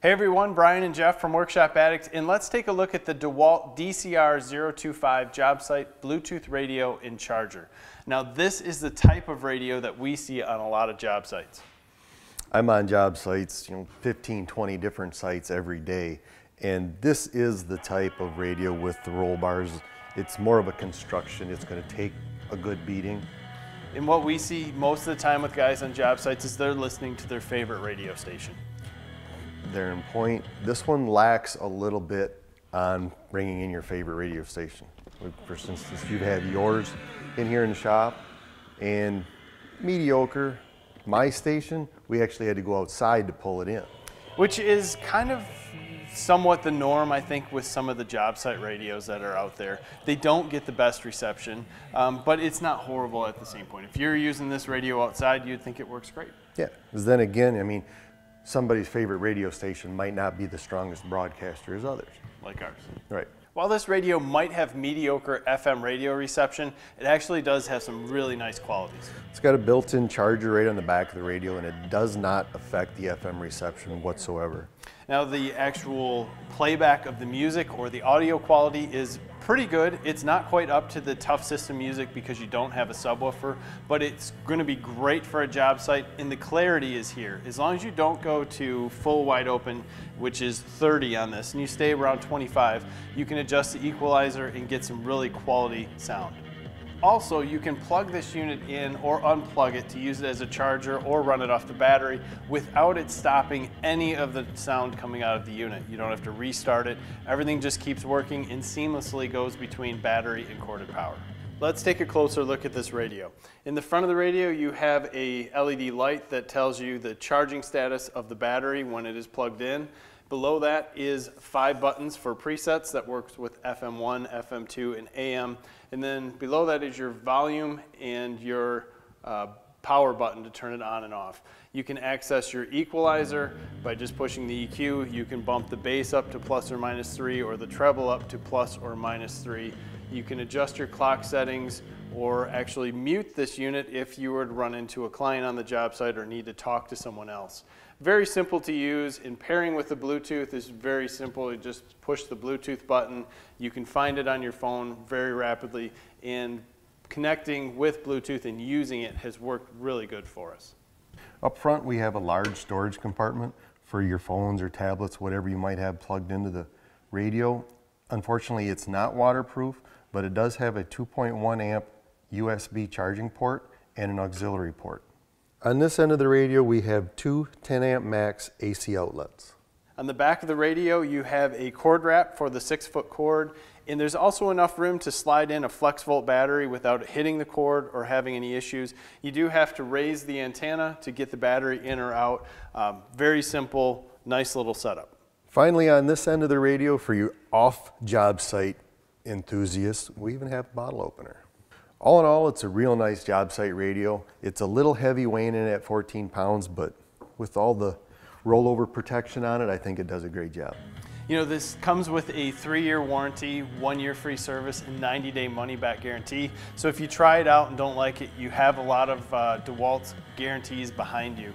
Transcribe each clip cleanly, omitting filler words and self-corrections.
Hey everyone, Brian and Jeff from Workshop Addicts, and let's take a look at the DeWalt DCR025 job site Bluetooth radio and charger. Now this is the type of radio that we see on a lot of job sites. I'm on job sites, 15, 20 different sites every day, and this is the type of radio with the roll bars. It's more of a construction, it's going to take a good beating. And what we see most of the time with guys on job sites is they're listening to their favorite radio station. They're in point. This one lacks a little bit on bringing in your favorite radio station. For instance, you'd have yours in here in the shop and mediocre. My station, we actually had to go outside to pull it in. Which is kind of somewhat the norm, I think, with some of the job site radios that are out there. They don't get the best reception, but it's not horrible at the same point. If you're using this radio outside, you'd think it works great. Yeah, because then again, somebody's favorite radio station might not be the strongest broadcaster as others. Like ours. Right. While this radio might have mediocre FM radio reception, it actually does have some really nice qualities. It's got a built-in charger right on the back of the radio, and it does not affect the FM reception whatsoever. Now the actual playback of the music or the audio quality is pretty good. It's not quite up to the ToughSystem Music because you don't have a subwoofer, but it's going to be great for a job site, and the clarity is here. As long as you don't go to full wide open, which is 30 on this, and you stay around 25, you can adjust the equalizer and get some really quality sound. Also, you can plug this unit in or unplug it to use it as a charger or run it off the battery without it stopping any of the sound coming out of the unit. You don't have to restart it. Everything just keeps working and seamlessly goes between battery and corded power. Let's take a closer look at this radio. In the front of the radio, you have a LED light that tells you the charging status of the battery when it is plugged in. Below that is 5 buttons for presets that works with FM1, FM2, and AM. And then below that is your volume and your power button to turn it on and off. You can access your equalizer by just pushing the EQ. You can bump the bass up to ±3 or the treble up to ±3. You can adjust your clock settings or actually mute this unit if you were to run into a client on the job site or need to talk to someone else. Very simple to use, and pairing with the Bluetooth is very simple. You just push the Bluetooth button. You can find it on your phone very rapidly, and connecting with Bluetooth and using it has worked really good for us. Up front we have a large storage compartment for your phones or tablets, whatever you might have plugged into the radio. Unfortunately it's not waterproof, but it does have a 2.1 amp USB charging port and an auxiliary port. On this end of the radio we have two 10 amp max AC outlets. On the back of the radio you have a cord wrap for the 6-foot cord, and there's also enough room to slide in a Flexvolt battery without hitting the cord or having any issues. You do have to raise the antenna to get the battery in or out. Very simple, nice little setup. Finally, on this end of the radio for you off job site enthusiasts, we even have a bottle opener. All in all, it's a real nice job site radio. It's a little heavy, weighing in at 14 pounds, but with all the rollover protection on it, I think it does a great job. This comes with a 3-year warranty, 1-year free service, and 90-day money-back guarantee. So if you try it out and don't like it, you have a lot of DeWalt's guarantees behind you.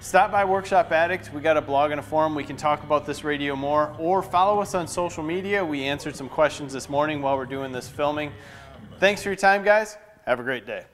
Stop by Workshop Addicts. We got a blog and a forum. We can talk about this radio more, or follow us on social media. We answered some questions this morning while we're doing this filming. Thanks for your time, guys. Have a great day.